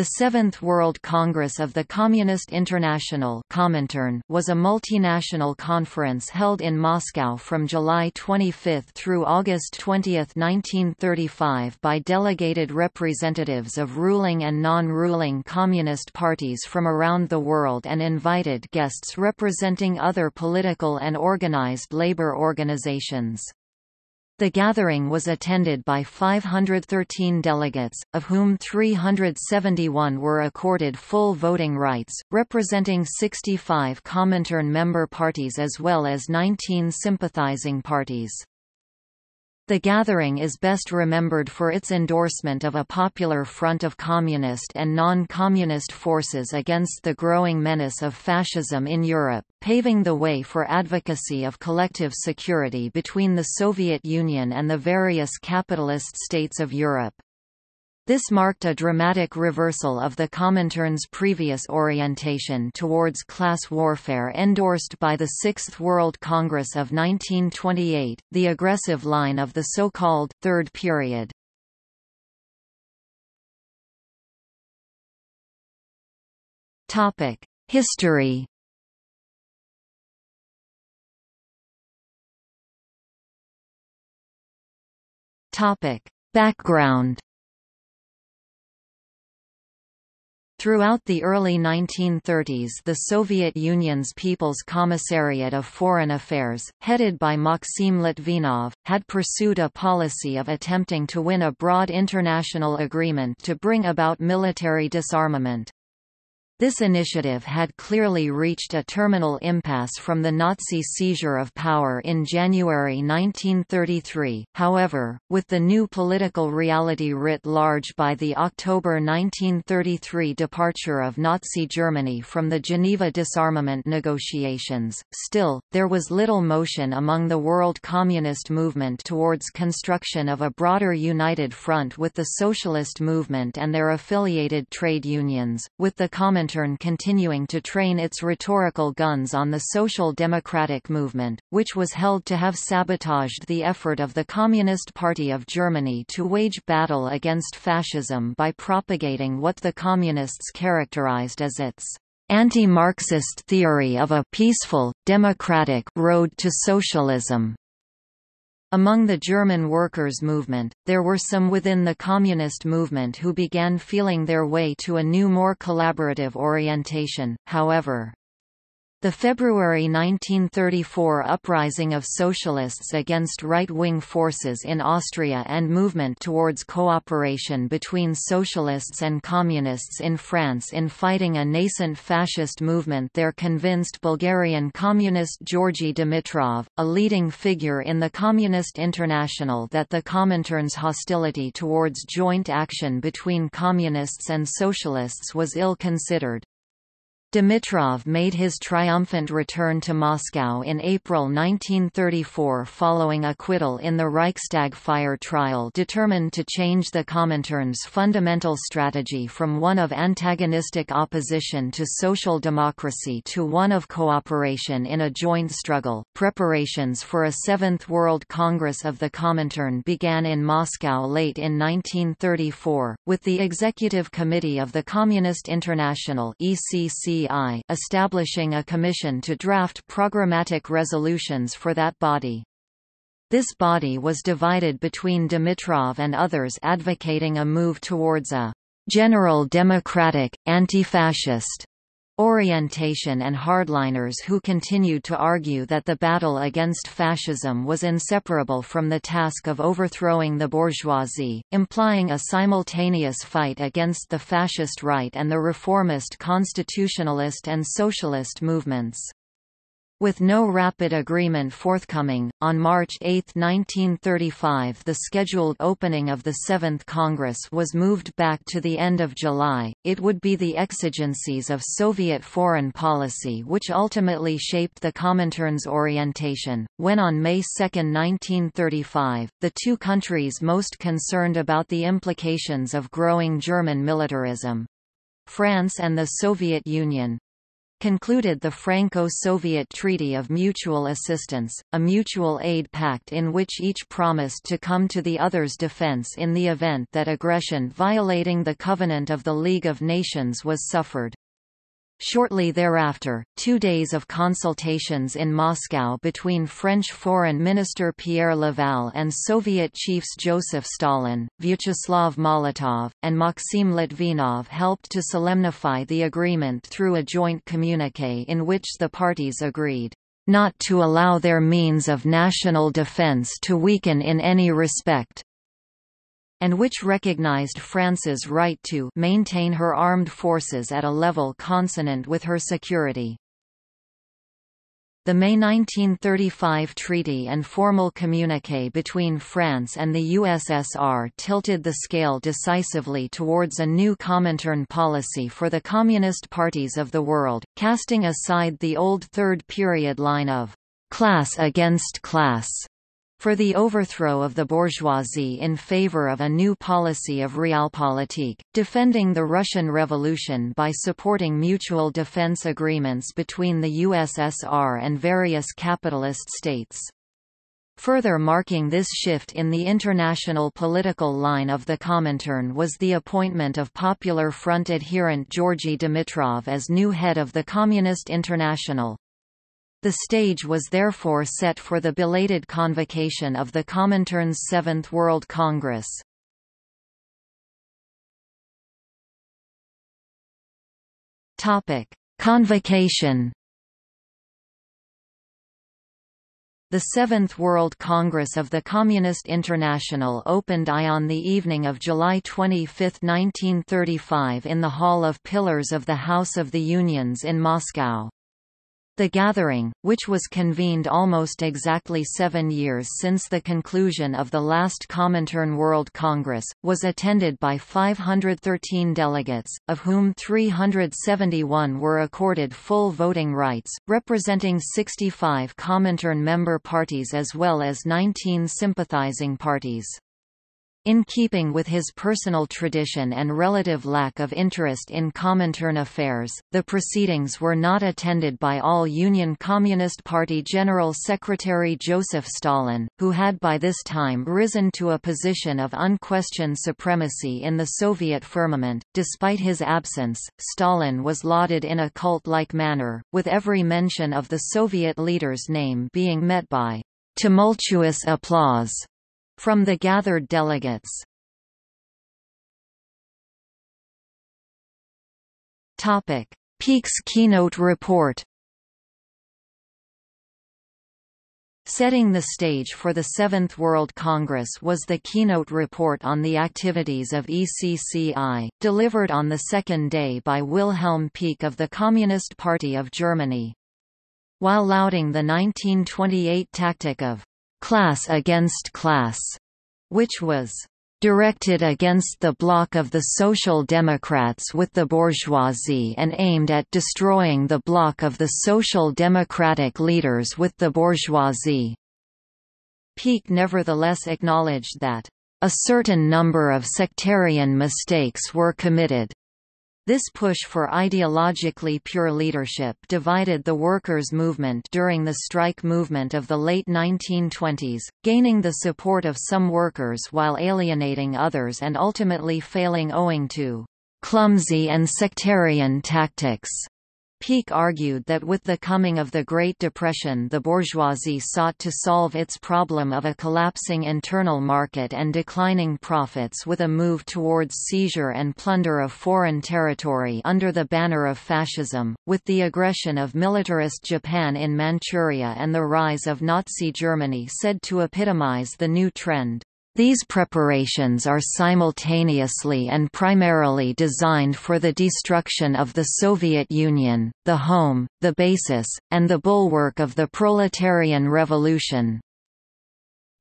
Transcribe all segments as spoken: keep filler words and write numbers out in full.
The Seventh World Congress of the Communist International (Comintern) was a multinational conference held in Moscow from July twenty-fifth through August twentieth nineteen thirty-five by delegated representatives of ruling and non-ruling communist parties from around the world and invited guests representing other political and organized labor organizations. The gathering was attended by five hundred thirteen delegates, of whom three hundred seventy-one were accorded full voting rights, representing sixty-five Comintern member parties as well as nineteen sympathizing parties. The gathering is best remembered for its endorsement of a popular front of communist and non-communist forces against the growing menace of fascism in Europe, paving the way for advocacy of collective security between the Soviet Union and the various capitalist states of Europe. This marked a dramatic reversal of the Comintern's previous orientation towards class warfare endorsed by the Sixth World Congress of nineteen twenty-eight, the aggressive line of the so-called Third Period. History. Background. Throughout the early nineteen thirties, the Soviet Union's People's Commissariat of Foreign Affairs, headed by Maxim Litvinov, had pursued a policy of attempting to win a broad international agreement to bring about military disarmament. This initiative had clearly reached a terminal impasse from the Nazi seizure of power in January nineteen thirty-three, however, with the new political reality writ large by the October nineteen thirty-three departure of Nazi Germany from the Geneva disarmament negotiations, still, there was little motion among the world communist movement towards construction of a broader united front with the socialist movement and their affiliated trade unions, with the Comintern continuing to train its rhetorical guns on the social democratic movement, which was held to have sabotaged the effort of the Communist Party of Germany to wage battle against fascism by propagating what the Communists characterized as its anti-Marxist theory of a peaceful, democratic road to socialism. Among the German workers' movement, there were some within the communist movement who began feeling their way to a new more collaborative orientation, however. The February nineteen thirty-four uprising of socialists against right-wing forces in Austria and movement towards cooperation between socialists and communists in France in fighting a nascent fascist movement there convinced Bulgarian communist Georgi Dimitrov, a leading figure in the Communist International, that the Comintern's hostility towards joint action between communists and socialists was ill-considered. Dimitrov made his triumphant return to Moscow in April nineteen thirty-four following acquittal in the Reichstag fire trial, determined to change the Comintern's fundamental strategy from one of antagonistic opposition to social democracy to one of cooperation in a joint struggle. Preparations for a Seventh World Congress of the Comintern began in Moscow late in nineteen thirty-four, with the Executive Committee of the Communist International (E C C I) establishing a commission to draft programmatic resolutions for that body. This body was divided between Dimitrov and others advocating a move towards a general democratic, anti-fascist orientation and hardliners who continued to argue that the battle against fascism was inseparable from the task of overthrowing the bourgeoisie, implying a simultaneous fight against the fascist right and the reformist constitutionalist and socialist movements. With no rapid agreement forthcoming, on March eighth nineteen thirty-five the scheduled opening of the Seventh Congress was moved back to the end of July. It would be the exigencies of Soviet foreign policy which ultimately shaped the Comintern's orientation, when on May second nineteen thirty-five, the two countries most concerned about the implications of growing German militarism—France and the Soviet Union— concluded the Franco-Soviet Treaty of Mutual Assistance, a mutual aid pact in which each promised to come to the other's defense in the event that aggression violating the Covenant of the League of Nations was suffered. Shortly thereafter, two days of consultations in Moscow between French Foreign Minister Pierre Laval and Soviet chiefs Joseph Stalin, Vyacheslav Molotov, and Maxim Litvinov helped to solemnify the agreement through a joint communique in which the parties agreed not to allow their means of national defense to weaken in any respect, and which recognized France's right to maintain her armed forces at a level consonant with her security. The May nineteen thirty-five treaty and formal communiqué between France and the U S S R tilted the scale decisively towards a new Comintern policy for the communist parties of the world, casting aside the old third period line of class against class for the overthrow of the bourgeoisie in favor of a new policy of realpolitik, defending the Russian Revolution by supporting mutual defense agreements between the U S S R and various capitalist states. Further marking this shift in the international political line of the Comintern was the appointment of Popular Front adherent Georgi Dimitrov as new head of the Communist International. The stage was therefore set for the belated convocation of the Comintern's Seventh World Congress. Convocation. The Seventh World Congress of the Communist International opened I on the evening of July twenty-fifth, nineteen thirty-five in the Hall of Pillars of the House of the Unions in Moscow. The gathering, which was convened almost exactly seven years since the conclusion of the last Comintern World Congress, was attended by five hundred thirteen delegates, of whom three hundred seventy-one were accorded full voting rights, representing sixty-five Comintern member parties as well as nineteen sympathizing parties. In keeping with his personal tradition and relative lack of interest in Comintern affairs, the proceedings were not attended by all Union Communist Party General Secretary Joseph Stalin, who had by this time risen to a position of unquestioned supremacy in the Soviet firmament. Despite his absence, Stalin was lauded in a cult-like manner, with every mention of the Soviet leader's name being met by tumultuous applause from the gathered delegates. Topic: Pieck's keynote report. Setting the stage for the Seventh World Congress was the keynote report on the activities of E C C I, delivered on the second day by Wilhelm Pieck of the Communist Party of Germany. While lauding the nineteen twenty-eight tactic of class against class, which was directed against the bloc of the Social Democrats with the bourgeoisie and aimed at destroying the bloc of the Social Democratic leaders with the bourgeoisie, Pieck nevertheless acknowledged that a certain number of sectarian mistakes were committed. This push for ideologically pure leadership divided the workers' movement during the strike movement of the late nineteen twenties, gaining the support of some workers while alienating others and ultimately failing owing to clumsy and sectarian tactics. Pieck argued that with the coming of the Great Depression the bourgeoisie sought to solve its problem of a collapsing internal market and declining profits with a move towards seizure and plunder of foreign territory under the banner of fascism, with the aggression of militarist Japan in Manchuria and the rise of Nazi Germany said to epitomize the new trend. These preparations are simultaneously and primarily designed for the destruction of the Soviet Union, the home, the basis, and the bulwark of the proletarian revolution.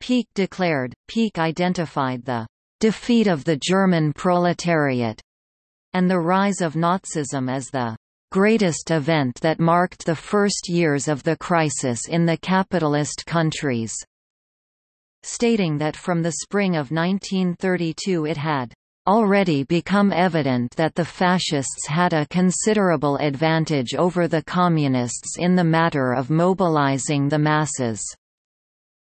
Pieck declared. Pieck identified the defeat of the German proletariat and the rise of Nazism as the greatest event that marked the first years of the crisis in the capitalist countries, stating that from the spring of nineteen thirty-two it had already become evident that the Fascists had a considerable advantage over the Communists in the matter of mobilizing the masses.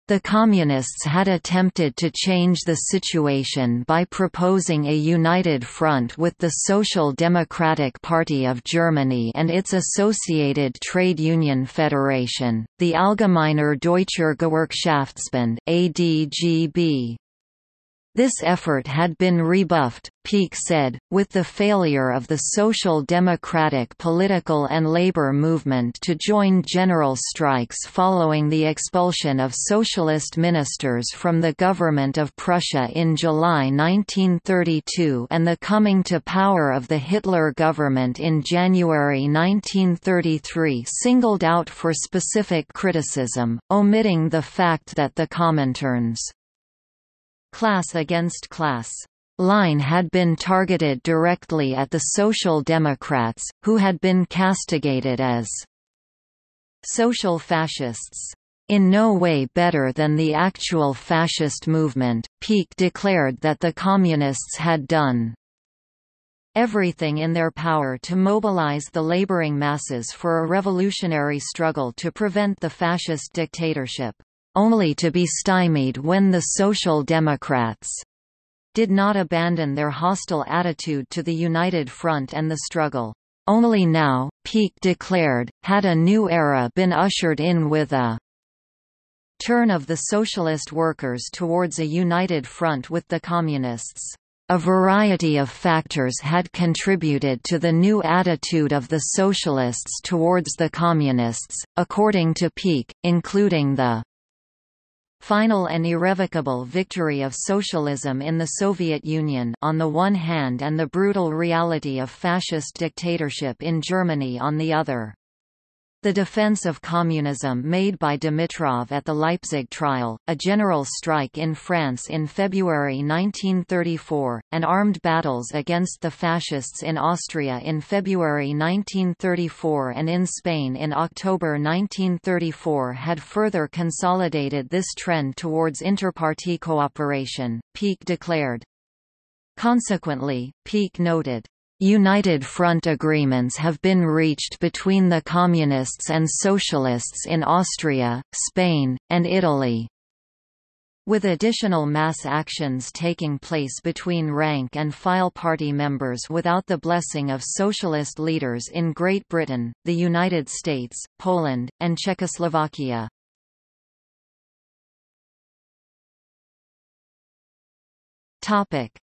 The Communists had attempted to change the situation by proposing a united front with the Social Democratic Party of Germany and its associated trade union federation, the Allgemeiner Deutscher Gewerkschaftsbund (A D G B). This effort had been rebuffed, Pieck said, with the failure of the social democratic political and labor movement to join general strikes following the expulsion of socialist ministers from the government of Prussia in July nineteen thirty-two and the coming to power of the Hitler government in January nineteen thirty-three, singled out for specific criticism, omitting the fact that the Comintern's class against class line had been targeted directly at the Social Democrats, who had been castigated as social fascists. In no way better than the actual fascist movement, Pieck declared that the Communists had done everything in their power to mobilize the laboring masses for a revolutionary struggle to prevent the fascist dictatorship, only to be stymied when the Social Democrats did not abandon their hostile attitude to the united front and the struggle. Only now, Pieck declared, had a new era been ushered in with a turn of the socialist workers towards a united front with the Communists. A variety of factors had contributed to the new attitude of the socialists towards the Communists, according to Pieck, including the final and irrevocable victory of socialism in the Soviet Union on the one hand and the brutal reality of fascist dictatorship in Germany on the other. The defense of communism made by Dimitrov at the Leipzig trial, a general strike in France in February nineteen thirty-four, and armed battles against the fascists in Austria in February nineteen thirty-four and in Spain in October nineteen thirty-four had further consolidated this trend towards interparty cooperation, Pieck declared. Consequently, Pieck noted, "United front agreements have been reached between the Communists and Socialists in Austria, Spain, and Italy," with additional mass actions taking place between rank-and-file party members without the blessing of socialist leaders in Great Britain, the United States, Poland, and Czechoslovakia.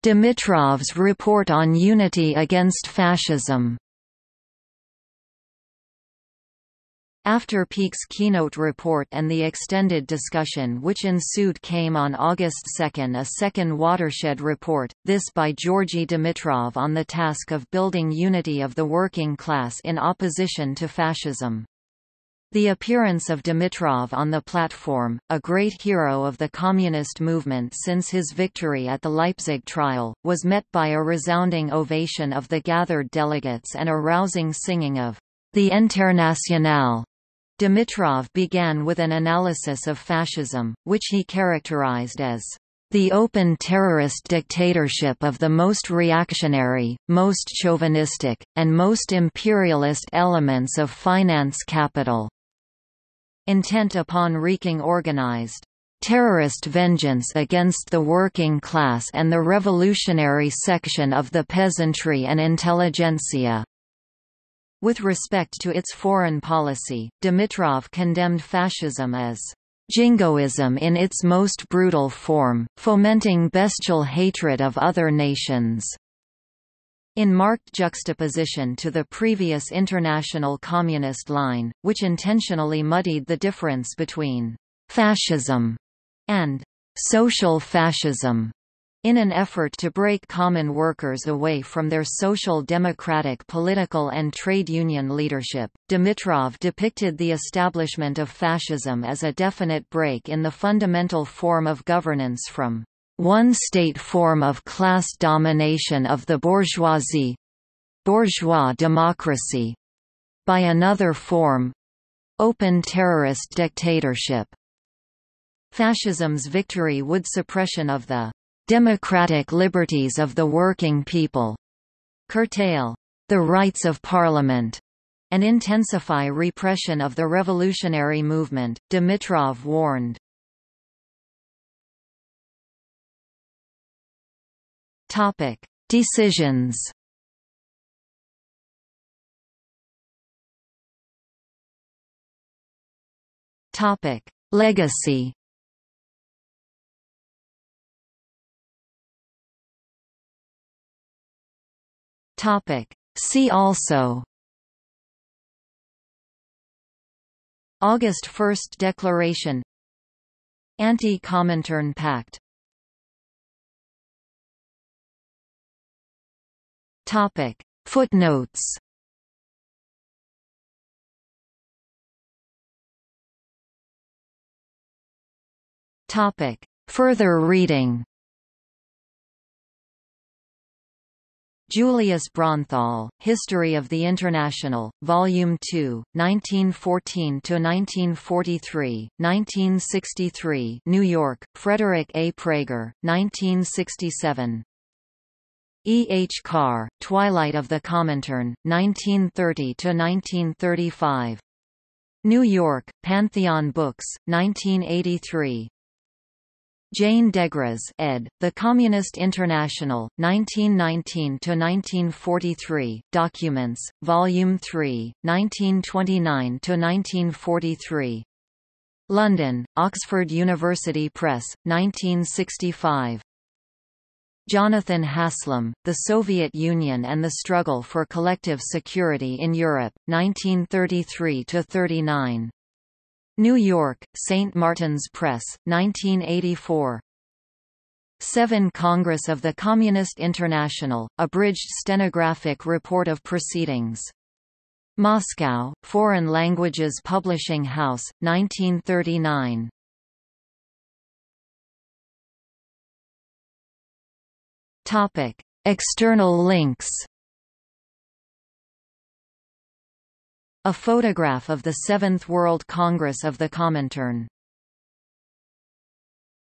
Dimitrov's report on unity against fascism. After Pieck's keynote report and the extended discussion which ensued came on August second a second watershed report, this by Georgi Dimitrov on the task of building unity of the working class in opposition to fascism. The appearance of Dimitrov on the platform, a great hero of the communist movement since his victory at the Leipzig trial, was met by a resounding ovation of the gathered delegates and a rousing singing of the Internationale. Dimitrov began with an analysis of fascism, which he characterized as the open terrorist dictatorship of the most reactionary, most chauvinistic, and most imperialist elements of finance capital, intent upon wreaking organized terrorist vengeance against the working class and the revolutionary section of the peasantry and intelligentsia. With respect to its foreign policy, Dimitrov condemned fascism as jingoism in its most brutal form, fomenting bestial hatred of other nations, in marked juxtaposition to the previous international communist line, which intentionally muddied the difference between fascism and social fascism, in an effort to break common workers away from their social democratic political and trade union leadership. Dimitrov depicted the establishment of fascism as a definite break in the fundamental form of governance from one state form of class domination of the bourgeoisie, bourgeois democracy, by another form, open terrorist dictatorship. Fascism's victory would suppression of the democratic liberties of the working people, curtail the rights of parliament, and intensify repression of the revolutionary movement, Dimitrov warned. Topic: Decisions. Topic: Legacy. Topic: See also. August first Declaration, Anti-Comintern Pact. Topic: Footnotes. Topic: Further reading. Julius Bronthal, History of the International, Volume two, nineteen fourteen to nineteen forty-three, nineteen sixty-three, New York, Frederick A. Praeger, nineteen sixty-seven. E. H. Carr, Twilight of the Comintern, nineteen thirty to nineteen thirty-five. New York, Pantheon Books, nineteen eighty-three. Jane Degres, ed., The Communist International, nineteen nineteen to nineteen forty-three, Documents, Volume three, nineteen twenty-nine to nineteen forty-three. London, Oxford University Press, nineteen sixty-five. Jonathan Haslam, The Soviet Union and the Struggle for Collective Security in Europe, nineteen thirty-three to thirty-nine. New York, Saint Martin's Press, nineteen eighty-four. Seven Congress of the Communist International, abridged stenographic report of proceedings. Moscow, Foreign Languages Publishing House, nineteen thirty-nine. Topic: External links. A photograph of the seventh World Congress of the Comintern.